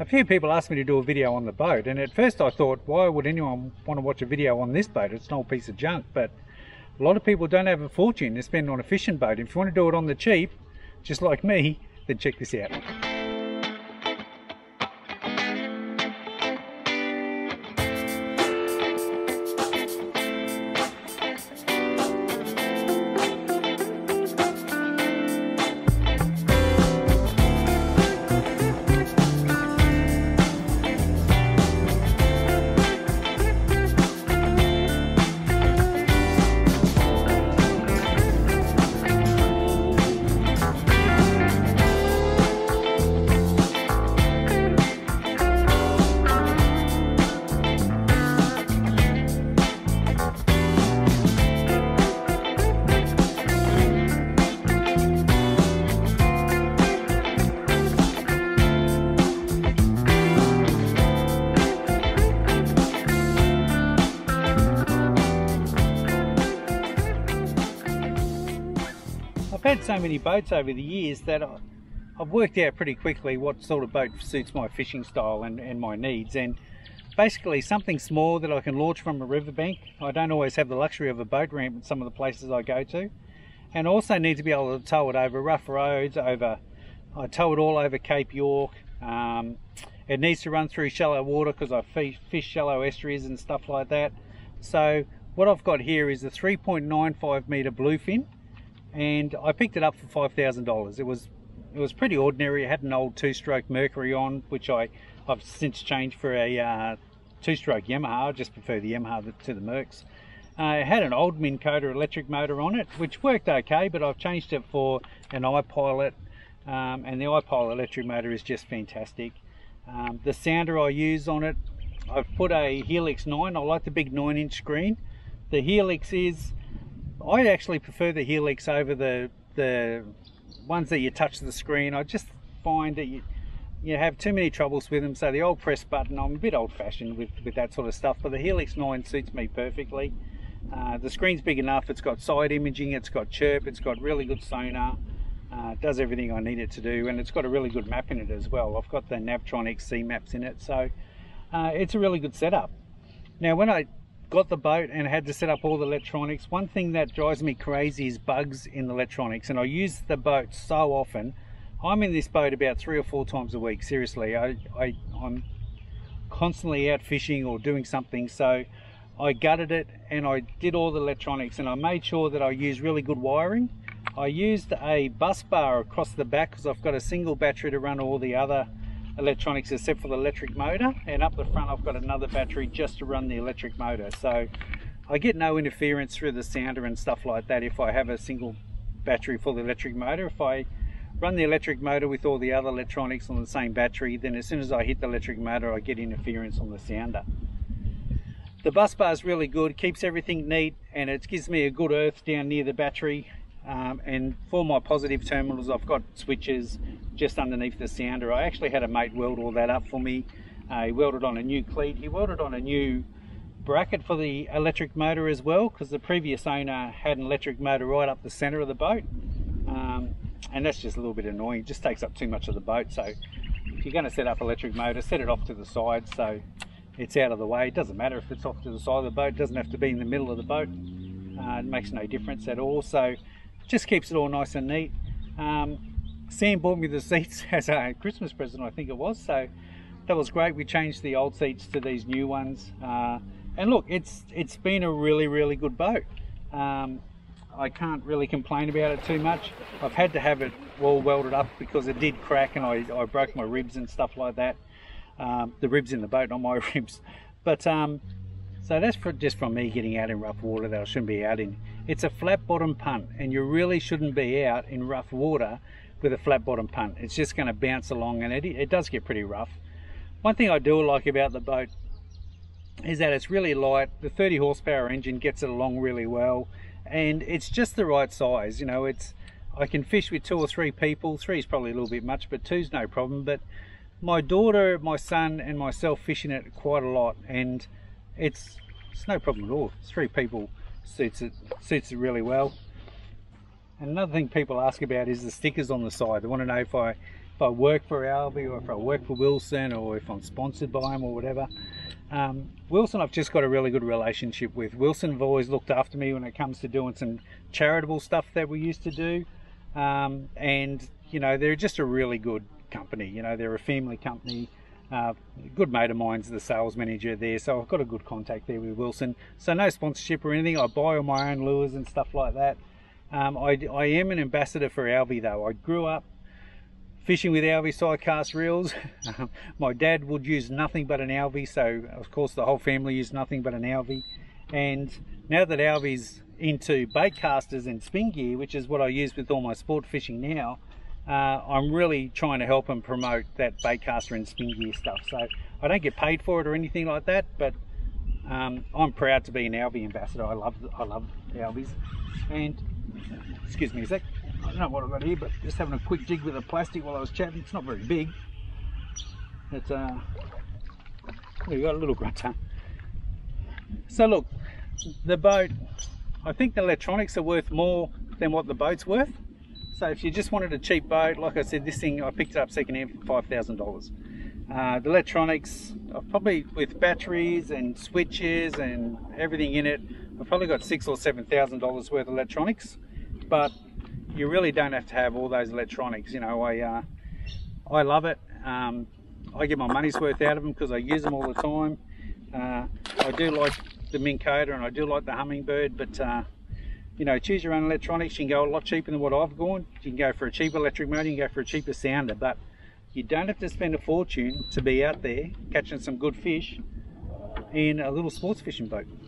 A few people asked me to do a video on the boat, and at first I thought, why would anyone want to watch a video on this boat? It's an old piece of junk. But a lot of people don't have a fortune to spend on a fishing boat. If you want to do it on the cheap, just like me, then check this out. I've had so many boats over the years that I've worked out pretty quickly what sort of boat suits my fishing style and my needs, and basically something small that I can launch from a riverbank. I don't always have the luxury of a boat ramp in some of the places I go to, and I also need to be able to tow it over rough roads. I tow it all over Cape York. It needs to run through shallow water because I fish shallow estuaries and stuff like that. So what I've got here is a 3.95 meter Bluefin, and I picked it up for $5,000. It was pretty ordinary. It had an old two-stroke Mercury on, which I've since changed for a two-stroke Yamaha. I just prefer the Yamaha to the Mercs. It had an old Minn Kota electric motor on it, which worked okay, but I've changed it for an iPilot, and the iPilot electric motor is just fantastic. The sounder I use on it, I've put a Helix 9. I like the big 9-inch screen. The Helix is... I actually prefer the Helix over the ones that you touch the screen. I just find that you have too many troubles with them, so the old press button, I'm a bit old-fashioned with that sort of stuff, but the Helix 9 suits me perfectly. The screen's big enough, it's got side imaging, it's got chirp, it's got really good sonar, it does everything I need it to do, and it's got a really good map in it as well. I've got the Navtron XC maps in it, so it's a really good setup. Now, when I got the boat and had to set up all the electronics, one thing that drives me crazy is bugs in the electronics, and I use the boat so often. I'm in this boat about 3 or 4 times a week, seriously. I'm constantly out fishing or doing something, so I gutted it and I did all the electronics, and I made sure that I used really good wiring. I used a bus bar across the back because I've got a single battery to run all the other electronics except for the electric motor, and up the front I've got another battery just to run the electric motor, so I get no interference through the sounder and stuff like that if I have a single battery for the electric motor. If I run the electric motor with all the other electronics on the same battery, then as soon as I hit the electric motor I get interference on the sounder. The bus bar is really good, keeps everything neat, and it gives me a good earth down near the battery. And for my positive terminals, I've got switches just underneath the sounder. I actually had a mate weld all that up for me. He welded on a new cleat. He welded on a new bracket for the electric motor as well, because the previous owner had an electric motor right up the center of the boat. And that's just a little bit annoying. It just takes up too much of the boat. So if you're going to set up electric motor, set it off to the side so it's out of the way. It doesn't matter if it's off to the side of the boat. It doesn't have to be in the middle of the boat. It makes no difference at all. So just keeps it all nice and neat. Sam bought me the seats as a Christmas present, I think it was, so that was great. We changed the old seats to these new ones, and look, it's been a really good boat. I can't really complain about it too much. I've had to have it all welded up because it did crack, and I broke my ribs and stuff like that. The ribs in the boat, not my ribs, but so that's just from me getting out in rough water that I shouldn't be out in. It's a flat bottom punt, and you really shouldn't be out in rough water with a flat bottom punt. It's just going to bounce along, and it does get pretty rough. One thing I do like about the boat is that it's really light. The 30 horsepower engine gets it along really well, and it's just the right size. You know, I can fish with 2 or 3 people. 3 is probably a little bit much, but 2's no problem. But my daughter, my son, and myself fishing it quite a lot, and it's no problem at all. 3 people suits it really well. And another thing people ask about is the stickers on the side. They want to know if I if I work for Alvey or if I work for Wilson or if I'm sponsored by them or whatever. Wilson, I've just got a really good relationship with. Wilson have always looked after me when it comes to doing some charitable stuff that we used to do. And, you know, they're just a really good company. You know, they're a family company. A good mate of mine's the sales manager there, so I've got a good contact there with Wilson. So no sponsorship or anything. I buy all my own lures and stuff like that. I am an ambassador for Alvey though. I grew up fishing with Alvey side cast reels. My dad would use nothing but an Alvey, so of course the whole family used nothing but an Alvey. And now that Alvey's into bait casters and spin gear, which is what I use with all my sport fishing now, I'm really trying to help and promote that baitcaster and spin gear stuff. So I don't get paid for it or anything like that, but I'm proud to be an Alvey ambassador. I love Alveys. And excuse me a sec, I don't know what I've got here, but just having a quick jig with the plastic while I was chatting. It's not very big. It's we got a little grunter. So look, the boat, I think the electronics are worth more than what the boat's worth. So if you just wanted a cheap boat, like I said, this thing, I picked it up secondhand for $5,000. The electronics, I've probably, with batteries and switches and everything in it, I've probably got $6,000 or $7,000 worth of electronics. But you really don't have to have all those electronics. You know, I love it. I get my money's worth out of them because I use them all the time. I do like the Minn Kota and I do like the Hummingbird, but you know, choose your own electronics. You can go a lot cheaper than what I've gone. You can go for a cheap electric motor, you can go for a cheaper sounder, but you don't have to spend a fortune to be out there catching some good fish in a little sports fishing boat.